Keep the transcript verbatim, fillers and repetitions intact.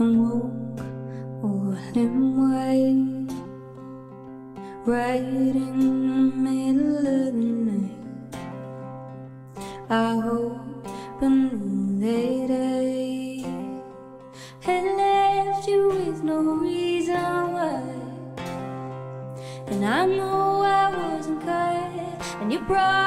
and walk all them ways, right in the middle of the night. I hope and all that I had left you with no reason why. And I know I wasn't kind, and you brought